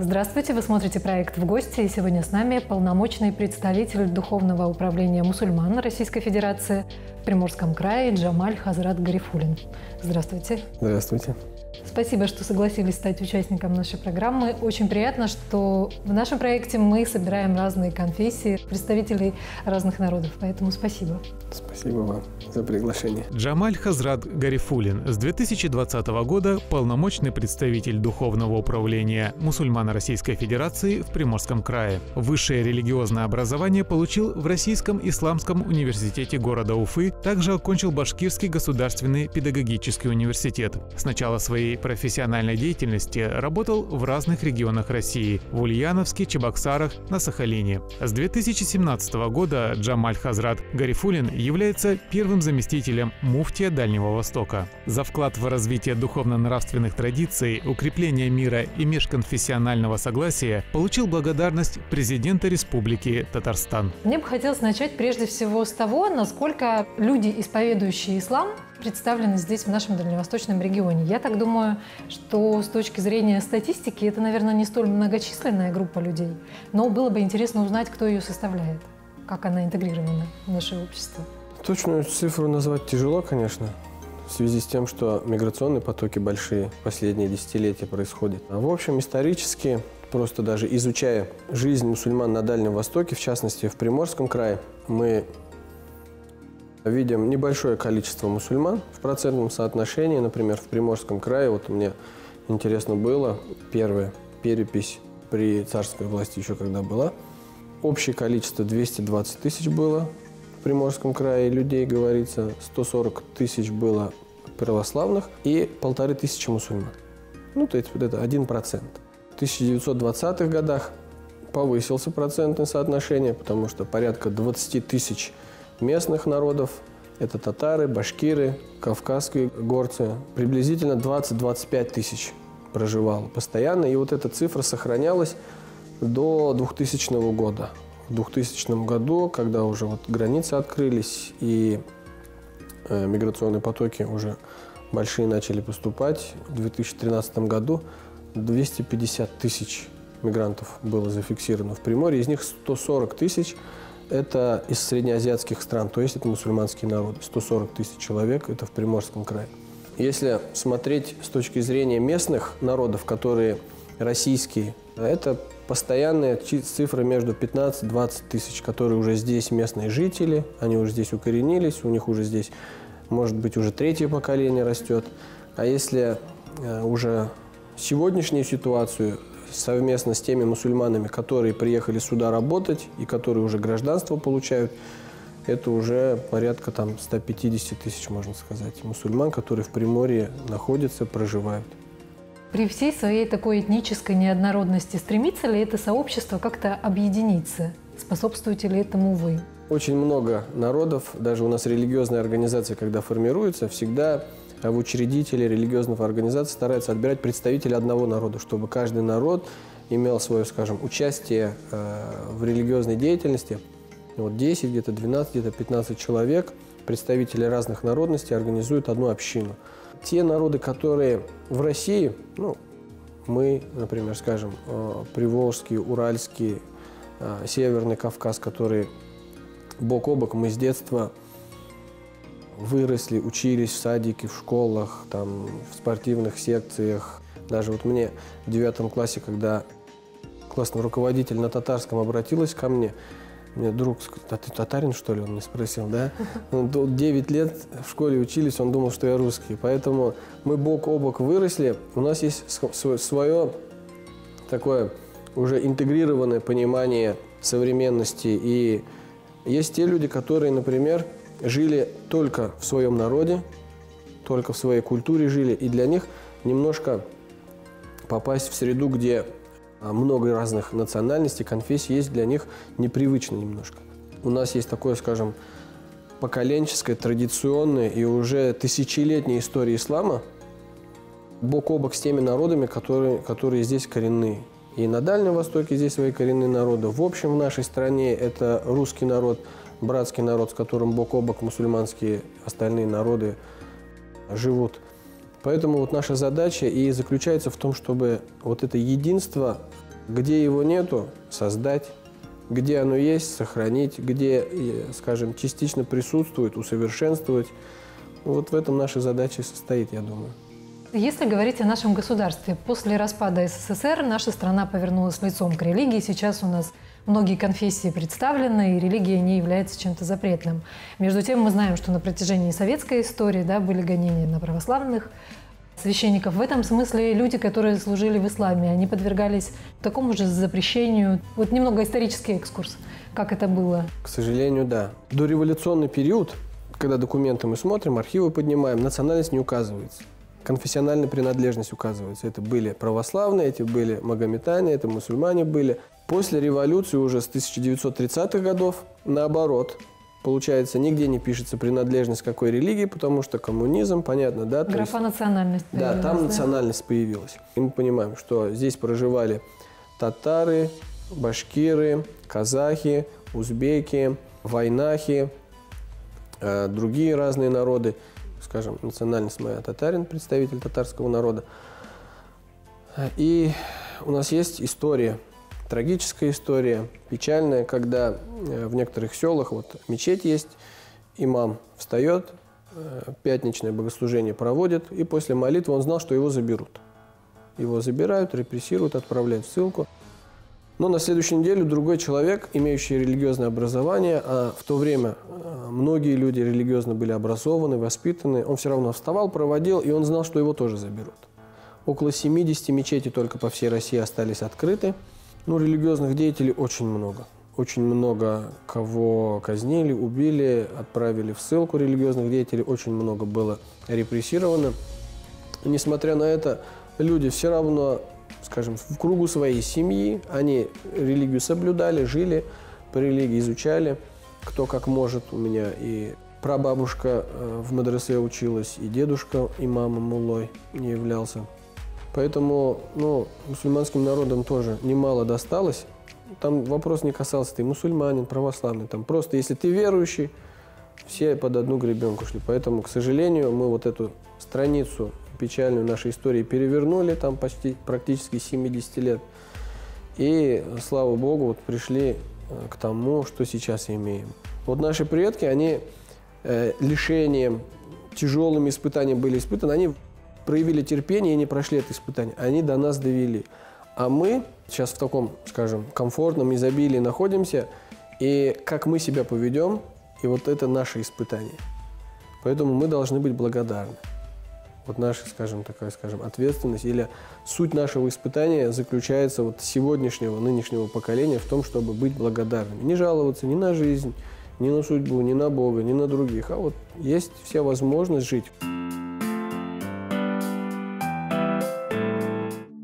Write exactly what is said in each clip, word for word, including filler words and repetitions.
Здравствуйте, вы смотрите проект «В гости», и сегодня с нами полномочный представитель Духовного управления мусульман Российской Федерации в Приморском крае Джамаль Хазрат Гарифуллин. Здравствуйте. Здравствуйте. Спасибо, что согласились стать участником нашей программы. Очень приятно, что в нашем проекте мы собираем разные конфессии, представителей разных народов. Поэтому спасибо. Спасибо вам за приглашение. Джамаль Хазрат Гарифуллин с две тысячи двадцатого года полномочный представитель Духовного управления мусульман Российской Федерации в Приморском крае. Высшее религиозное образование получил в Российском Исламском университете города Уфы, также окончил Башкирский государственный педагогический университет. С начала своей профессиональной деятельности работал в разных регионах России – в Ульяновске, Чебоксарах, на Сахалине. С две тысячи семнадцатого года Джамаль Хазрат Гарифуллин является первым заместителем муфтия Дальнего Востока. За вклад в развитие духовно-нравственных традиций, укрепление мира и межконфессионального согласия получил благодарность президента Республики Татарстан. Мне бы хотелось начать прежде всего с того, насколько люди, исповедующие ислам, представлены здесь, в нашем дальневосточном регионе. Я так думаю, что с точки зрения статистики это, наверное, не столь многочисленная группа людей, но было бы интересно узнать, кто ее составляет, как она интегрирована в наше общество. Точную цифру назвать тяжело, конечно, в связи с тем, что миграционные потоки большие последние десятилетия происходят. А в общем, исторически, просто даже изучая жизнь мусульман на Дальнем Востоке, в частности, в Приморском крае, мы видим небольшое количество мусульман в процентном соотношении. Например, в Приморском крае, вот мне интересно было, первая перепись при царской власти еще когда была, общее количество двести двадцать тысяч было в Приморском крае людей, говорится, сто сорок тысяч было православных и полторы тысячи мусульман. Ну, то есть вот это один процент. В тысяча девятьсот двадцатых годах повысился процентное соотношение, потому что порядка двадцати тысяч местных народов – это татары, башкиры, кавказские горцы. Приблизительно двадцать-двадцать пять тысяч проживало постоянно, и вот эта цифра сохранялась до двухтысячного года. В двухтысячном году, когда уже вот границы открылись и э, миграционные потоки уже большие начали поступать, в две тысячи тринадцатом году двести пятьдесят тысяч мигрантов было зафиксировано в Приморье, из них сто сорок тысяч – это из среднеазиатских стран, то есть это мусульманские народы. сто сорок тысяч человек – это в Приморском крае. Если смотреть с точки зрения местных народов, которые российские, это постоянная цифра между пятнадцать-двадцать тысяч, которые уже здесь местные жители, они уже здесь укоренились, у них уже здесь, может быть, уже третье поколение растет. А если уже сегодняшнюю ситуацию совместно с теми мусульманами, которые приехали сюда работать и которые уже гражданство получают, это уже порядка там ста пятидесяти тысяч, можно сказать, мусульман, которые в Приморье находятся, проживают. При всей своей такой этнической неоднородности стремится ли это сообщество как-то объединиться? Способствуете ли этому вы? Очень много народов, даже у нас религиозная организация, когда формируется, всегда в учредители религиозных организаций стараются отбирать представителей одного народа, чтобы каждый народ имел свое, скажем, участие в религиозной деятельности. Вот десять, где-то двенадцать, где-то пятнадцать человек, представители разных народностей, организуют одну общину. Те народы, которые в России, ну, мы, например, скажем, приволжские, уральские, Северный Кавказ, которые бок о бок мы с детства выросли, учились в садике, в школах, там, в спортивных секциях. Даже вот мне в девятом классе, когда классный руководитель на татарском обратилась ко мне, мне друг сказал: а ты татарин, что ли? Он меня спросил, да? девять лет в школе учились, он думал, что я русский. Поэтому мы бок о бок выросли. У нас есть свое такое уже интегрированное понимание современности. И есть те люди, которые, например, жили только в своем народе, только в своей культуре жили, и для них немножко попасть в среду, где много разных национальностей, конфессий есть, для них непривычно немножко. У нас есть такое, скажем, поколенческое, традиционное и уже тысячелетняя история ислама бок о бок с теми народами, которые, которые здесь коренные. И на Дальнем Востоке здесь свои коренные народы. В общем, в нашей стране это русский народ, братский народ, с которым бок о бок мусульманские остальные народы живут. Поэтому вот наша задача и заключается в том, чтобы вот это единство Где его нету, создать. Где оно есть, сохранить. Где, скажем, частично присутствует, усовершенствовать. Вот в этом наша задача состоит, я думаю. Если говорить о нашем государстве, после распада СССР наша страна повернулась лицом к религии. Сейчас у нас многие конфессии представлены, и религия не является чем-то запретным. Между тем мы знаем, что на протяжении советской истории, да, были гонения на православных священников. В этом смысле люди, которые служили в исламе, они подвергались такому же запрещению. Вот немного исторический экскурс, как это было. К сожалению, да. Дореволюционный период, когда документы мы смотрим, архивы поднимаем, национальность не указывается. Конфессиональная принадлежность указывается. Это были православные, эти были магометане, это мусульмане были. После революции уже с тысяча девятьсот тридцатых годов наоборот. Получается, нигде не пишется принадлежность какой религии, потому что коммунизм, понятно, да? Графа национальность. Да, там национальность появилась. И мы понимаем, что здесь проживали татары, башкиры, казахи, узбеки, вайнахи, другие разные народы. Скажем, национальность моя татарин, представитель татарского народа. И у нас есть история, трагическая история, печальная, когда в некоторых селах вот мечеть есть, имам встает, пятничное богослужение проводит, и после молитвы он знал, что его заберут. Его забирают, репрессируют, отправляют в ссылку. Но на следующую неделю другой человек, имеющий религиозное образование, а в то время многие люди религиозно были образованы, воспитаны, он все равно вставал, проводил, и он знал, что его тоже заберут. Около семидесяти мечетей только по всей России остались открыты. Ну, религиозных деятелей очень много. Очень много кого казнили, убили, отправили в ссылку религиозных деятелей. Очень много было репрессировано. И несмотря на это, люди все равно... скажем, в кругу своей семьи, они религию соблюдали, жили, по религии изучали, кто как может. У меня и прабабушка в мадресе училась, и дедушка, и мама муллой не являлся. Поэтому, ну, мусульманским народам тоже немало досталось. Там вопрос не касался, ты мусульманин, православный, там просто, если ты верующий, все под одну гребенку шли. Поэтому, к сожалению, мы вот эту страницу печальную нашей истории перевернули, там почти практически семьдесят лет. И, слава богу, вот пришли к тому, что сейчас имеем. Вот наши предки, они э, лишением, тяжелыми испытаниями были испытаны, они проявили терпение и не прошли это испытание. Они до нас довели. А мы сейчас в таком, скажем, комфортном изобилии находимся, и как мы себя поведем, и вот это наше испытание. Поэтому мы должны быть благодарны. Вот наша, скажем, такая, скажем, ответственность или суть нашего испытания заключается вот сегодняшнего, нынешнего поколения в том, чтобы быть благодарными. Не жаловаться ни на жизнь, ни на судьбу, ни на Бога, ни на других. А вот есть вся возможность жить.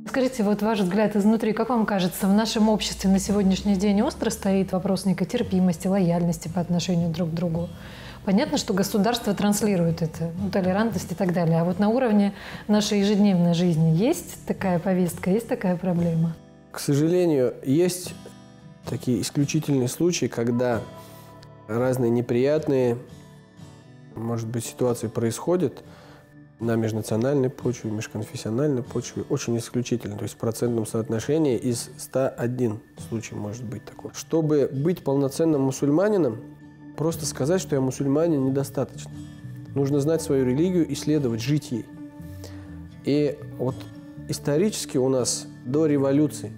Скажите, вот ваш взгляд изнутри, как вам кажется, в нашем обществе на сегодняшний день остро стоит вопрос некой терпимости, лояльности по отношению друг к другу? Понятно, что государство транслирует это, ну, толерантность и так далее. А вот на уровне нашей ежедневной жизни есть такая повестка, есть такая проблема? К сожалению, есть такие исключительные случаи, когда разные неприятные, может быть, ситуации происходят на межнациональной почве, межконфессиональной почве. Очень исключительно, то есть в процентном соотношении из ста одного случай может быть такой. Чтобы быть полноценным мусульманином, просто сказать, что я мусульманин, недостаточно. Нужно знать свою религию, исследовать, жить ей. И вот исторически у нас до революции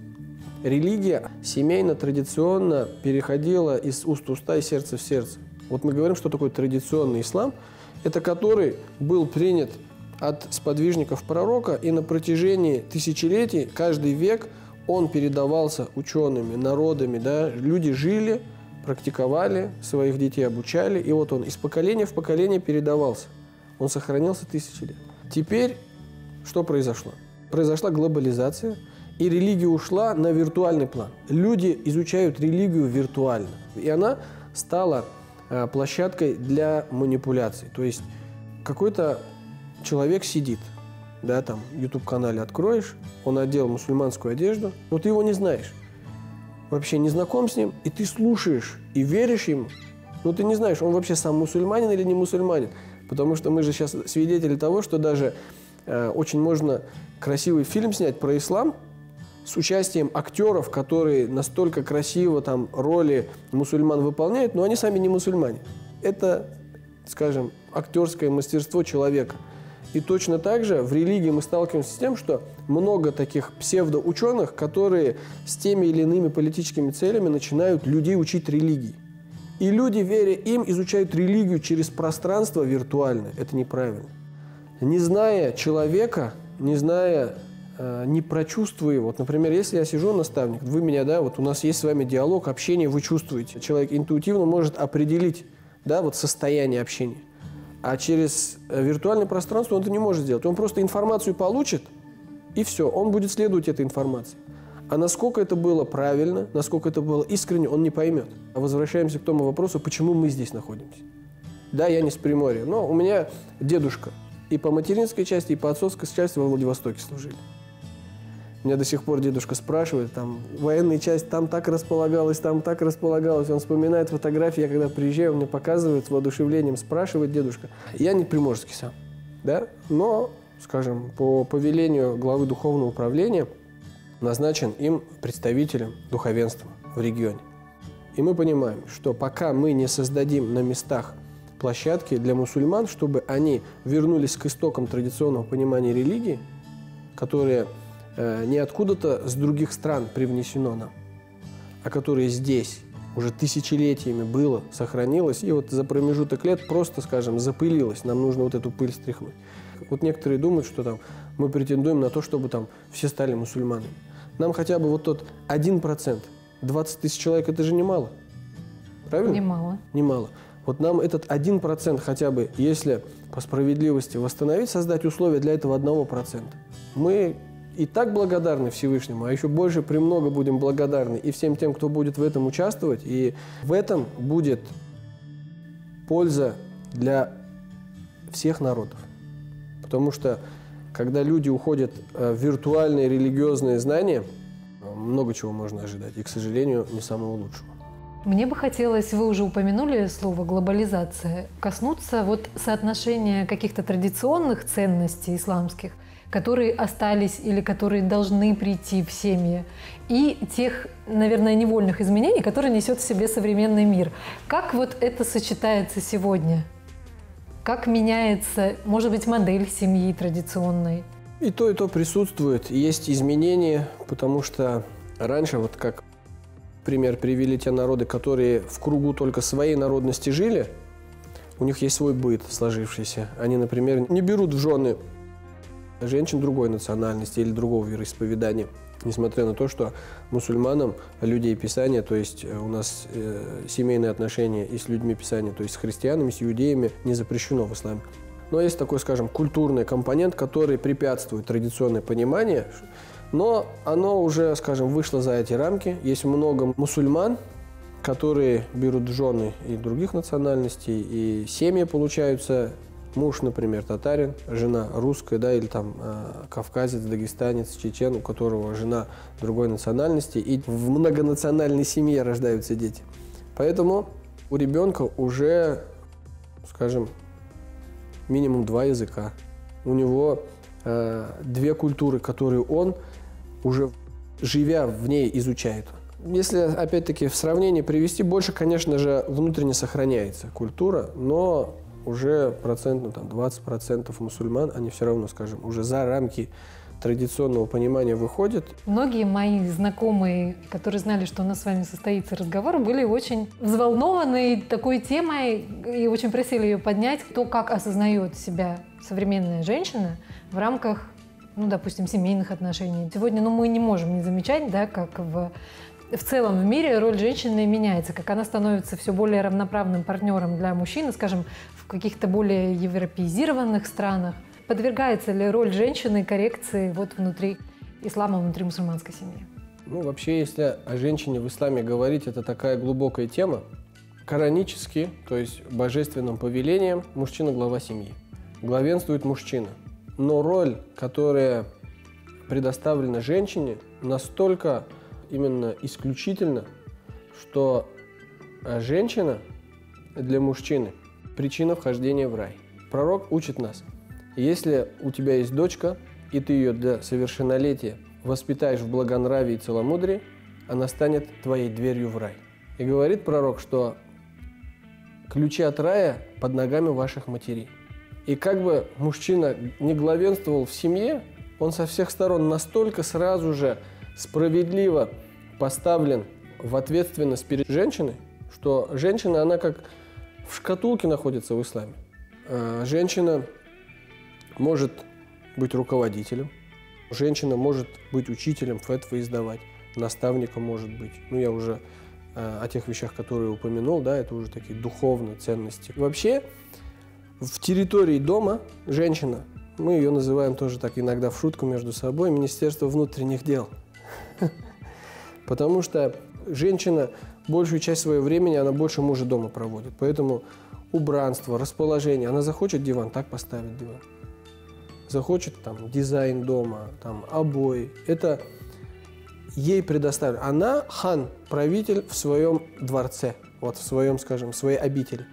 религия семейно, традиционно переходила из уст в уста и сердца в сердце. Вот мы говорим, что такое традиционный ислам. Это который был принят от сподвижников пророка, и на протяжении тысячелетий, каждый век, он передавался учеными, народами. Да? Люди жили, практиковали, своих детей обучали, и вот он из поколения в поколение передавался. Он сохранился тысячи лет. Теперь что произошло? Произошла глобализация, и религия ушла на виртуальный план. Люди изучают религию виртуально, и она стала площадкой для манипуляций. То есть какой-то человек сидит, да, там, ютуб-канале откроешь, он одел мусульманскую одежду, но ты его не знаешь. Вообще не знаком с ним, и ты слушаешь и веришь ему, но ты не знаешь, он вообще сам мусульманин или не мусульманин. Потому что мы же сейчас свидетели того, что даже э, очень можно красивый фильм снять про ислам, с участием актеров, которые настолько красиво там роли мусульман выполняют, но они сами не мусульмане. Это, скажем, актерское мастерство человека. И точно так же в религии мы сталкиваемся с тем, что много таких псевдоученых, которые с теми или иными политическими целями начинают людей учить религии. И люди, веря им, изучают религию через пространство виртуально. Это неправильно. Не зная человека, не зная, э, не прочувствуя его. Вот, например, если я сижу, наставник, вы меня, да, вот у нас есть с вами диалог, общение, вы чувствуете. Человек интуитивно может определить, да, вот состояние общения. А через виртуальное пространство он это не может сделать. Он просто информацию получит, и все, он будет следовать этой информации. А насколько это было правильно, насколько это было искренне, он не поймет. А возвращаемся к тому вопросу, почему мы здесь находимся. Да, я не с Приморья, но у меня дедушка и по материнской части, и по отцовской части во Владивостоке служили. Меня до сих пор дедушка спрашивает, там, военная часть там так располагалась, там так располагалась. Он вспоминает фотографии, я когда приезжаю, он мне показывает с воодушевлением, спрашивает дедушка. Я не приморский сам, да, но, скажем, по повелению главы Духовного управления назначен им представителем духовенства в регионе. И мы понимаем, что пока мы не создадим на местах площадки для мусульман, чтобы они вернулись к истокам традиционного понимания религии, которые э, не откуда-то с других стран привнесено нам, а которые здесь уже тысячелетиями было, сохранилось, и вот за промежуток лет просто, скажем, запылилось, нам нужно вот эту пыль стряхнуть. Вот некоторые думают, что там мы претендуем на то, чтобы там все стали мусульманами. Нам хотя бы вот тот один процент, двадцать тысяч человек, это же немало, правильно? Немало. Немало. Вот нам этот один процент хотя бы, если по справедливости восстановить, создать условия для этого одного процента. Мы и так благодарны Всевышнему, а еще больше премного будем благодарны и всем тем, кто будет в этом участвовать. И в этом будет польза для всех народов. Потому что, когда люди уходят в виртуальные религиозные знания, много чего можно ожидать. И, к сожалению, не самого лучшего. Мне бы хотелось, вы уже упомянули слово «глобализация», коснуться вот соотношения каких-то традиционных ценностей исламских, которые остались или которые должны прийти в семьи, и тех, наверное, невольных изменений, которые несет в себе современный мир. Как вот это сочетается сегодня? Как меняется, может быть, модель семьи традиционной? И то, и то присутствует. Есть изменения, потому что раньше, вот как пример привели те народы, которые в кругу только своей народности жили, у них есть свой быт сложившийся. Они, например, не берут в жены женщин другой национальности или другого вероисповедания, несмотря на то, что мусульманам людей Писания, то есть у нас э, семейные отношения и с людьми Писания, то есть с христианами, с иудеями, не запрещено в исламе. Но есть такой, скажем, культурный компонент, который препятствует традиционное понимание, но оно уже, скажем, вышло за эти рамки. Есть много мусульман, которые берут жены и других национальностей, и семьи получаются. Муж, например, татарин, жена русская, да, или там э, кавказец, дагестанец, чечен, у которого жена другой национальности, и в многонациональной семье рождаются дети. Поэтому у ребенка уже, скажем, минимум два языка. У него э, две культуры, которые он уже, живя в ней, изучает. Если, опять-таки, в сравнении привести, больше, конечно же, внутренне сохраняется культура, но уже процентно, там, двадцать процентов мусульман, они все равно, скажем, уже за рамки традиционного понимания выходят. Многие мои знакомые, которые знали, что у нас с вами состоится разговор, были очень взволнованы такой темой и очень просили ее поднять. То, как осознает себя современная женщина в рамках, ну, допустим, семейных отношений. Сегодня, ну, мы не можем не замечать, да, как в... В целом в мире роль женщины меняется, как она становится все более равноправным партнером для мужчин, скажем, в каких-то более европеизированных странах. Подвергается ли роль женщины коррекции вот внутри ислама, внутри мусульманской семьи? Ну, вообще, если о женщине в исламе говорить, это такая глубокая тема. Коранически, то есть божественным повелением, мужчина – глава семьи. Главенствует мужчина. Но роль, которая предоставлена женщине, настолько... именно исключительно, что женщина для мужчины – причина вхождения в рай. Пророк учит нас. Если у тебя есть дочка, и ты ее до совершеннолетия воспитаешь в благонравии и целомудрии, она станет твоей дверью в рай. И говорит пророк, что ключи от рая под ногами ваших матерей. И как бы мужчина не главенствовал в семье, он со всех сторон настолько сразу же справедливо поставлен в ответственность перед женщиной, что женщина, она как в шкатулке находится в исламе. Женщина может быть руководителем, женщина может быть учителем, фетвы издавать, наставником может быть. Ну, я уже э, о тех вещах, которые упомянул, да, это уже такие духовные ценности. Вообще, в территории дома женщина, мы ее называем тоже так иногда в шутку между собой, Министерство внутренних дел. Потому что женщина большую часть своего времени, она больше мужа дома проводит. Поэтому убранство, расположение, она захочет диван, так поставит диван. Захочет там дизайн дома, там обои, это ей предоставлено. Она хан, правитель в своем дворце, вот в своем, скажем, своей обители.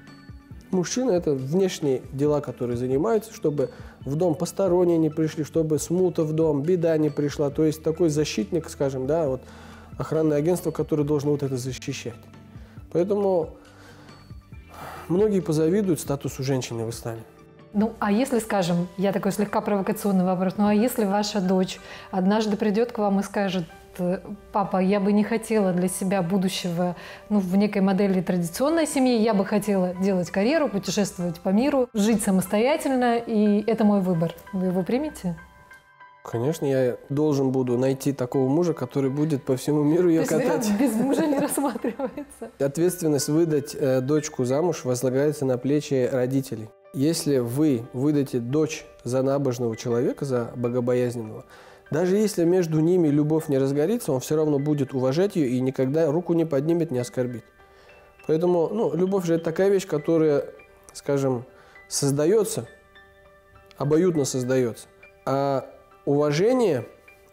Мужчина – это внешние дела, которые занимаются, чтобы в дом посторонние не пришли, чтобы смута в дом, беда не пришла. То есть такой защитник, скажем, да, вот охранное агентство, которое должно вот это защищать. Поэтому многие позавидуют статусу женщины в исламе. Ну, а если, скажем, я такой слегка провокационный вопрос, ну, а если ваша дочь однажды придет к вам и скажет: папа, я бы не хотела для себя будущего, ну, в некой модели традиционной семьи, я бы хотела делать карьеру, путешествовать по миру, жить самостоятельно, и это мой выбор. Вы его примете? Конечно, я должен буду найти такого мужа, который будет по всему миру ее катать. Без мужа не рассматривается. Ответственность выдать дочку замуж возлагается на плечи родителей. Если вы выдадите дочь за набожного человека, за богобоязненного, даже если между ними любовь не разгорится, он все равно будет уважать ее и никогда руку не поднимет, не оскорбит. Поэтому, ну, любовь же это такая вещь, которая, скажем, создается, обоюдно создается. А уважение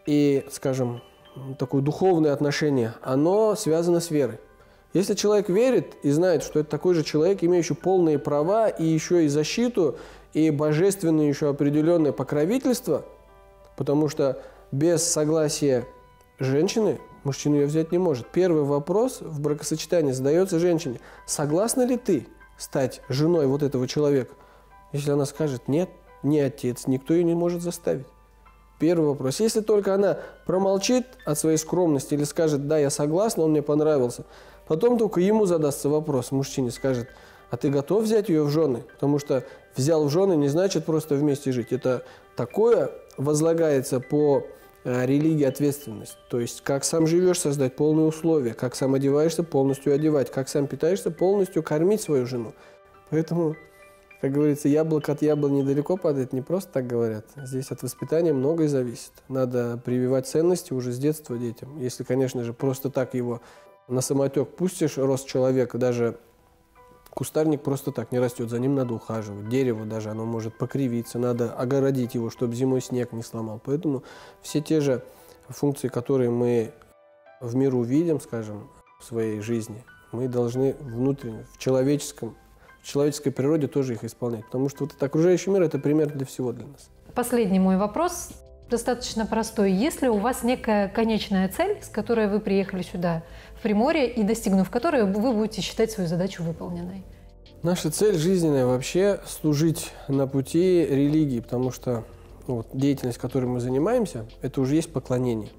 и, скажем, такое духовное отношение, оно связано с верой. Если человек верит и знает, что это такой же человек, имеющий полные права и еще и защиту, и божественное еще определенное покровительство, потому что без согласия женщины мужчина ее взять не может. Первый вопрос в бракосочетании задается женщине: согласна ли ты стать женой вот этого человека? Если она скажет нет, ни отец, никто ее не может заставить. Первый вопрос. Если только она промолчит от своей скромности или скажет: да, я согласна, он мне понравился, потом только ему задастся вопрос, мужчине скажет: а ты готов взять ее в жены? Потому что взял в жены не значит просто вместе жить. Это такое возлагается по религии ответственность. То есть как сам живешь, создать полные условия, как сам одеваешься, полностью одевать, как сам питаешься, полностью кормить свою жену. Поэтому, как говорится, яблоко от яблони недалеко падает, не просто так говорят. Здесь от воспитания многое зависит. Надо прививать ценности уже с детства детям. Если, конечно же, просто так его на самотек пустишь, рост человека, даже кустарник просто так не растет, за ним надо ухаживать. Дерево даже, оно может покривиться, надо огородить его, чтобы зимой снег не сломал. Поэтому все те же функции, которые мы в миру видим, скажем, в своей жизни, мы должны внутренне, в человеческом, в человеческой природе тоже их исполнять. Потому что вот этот окружающий мир – это пример для всего для нас. Последний мой вопрос достаточно простой. Если у вас некая конечная цель, с которой вы приехали сюда, в Приморье, и достигнув которой, вы будете считать свою задачу выполненной? Наша цель жизненная вообще – служить на пути религии, потому что вот, деятельность, которой мы занимаемся, это уже есть поклонение.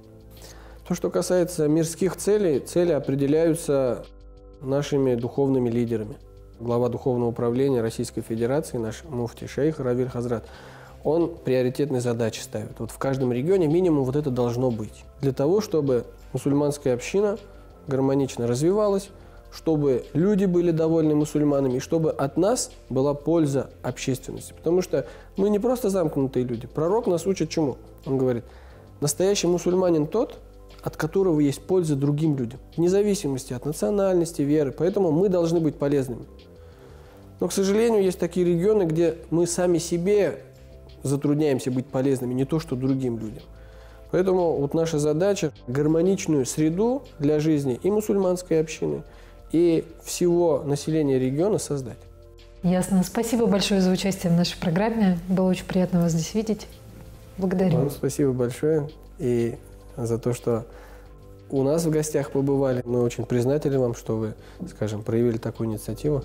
То, что касается мирских целей, цели определяются нашими духовными лидерами. Глава Духовного управления Российской Федерации, наш муфти шейх Равиль Хазрат, он приоритетные задачи ставит. Вот в каждом регионе минимум вот это должно быть. Для того, чтобы мусульманская община гармонично развивалась, чтобы люди были довольны мусульманами, и чтобы от нас была польза общественности. Потому что мы не просто замкнутые люди. Пророк нас учит чему? Он говорит: настоящий мусульманин тот, от которого есть польза другим людям, вне зависимости от национальности, веры. Поэтому мы должны быть полезными. Но, к сожалению, есть такие регионы, где мы сами себе затрудняемся быть полезными, не то что другим людям. Поэтому вот наша задача – гармоничную среду для жизни и мусульманской общины, и всего населения региона создать. Ясно. Спасибо большое за участие в нашей программе. Было очень приятно вас здесь видеть. Благодарю. Вам спасибо большое. И за то, что у нас в гостях побывали. Мы очень признательны вам, что вы, скажем, проявили такую инициативу.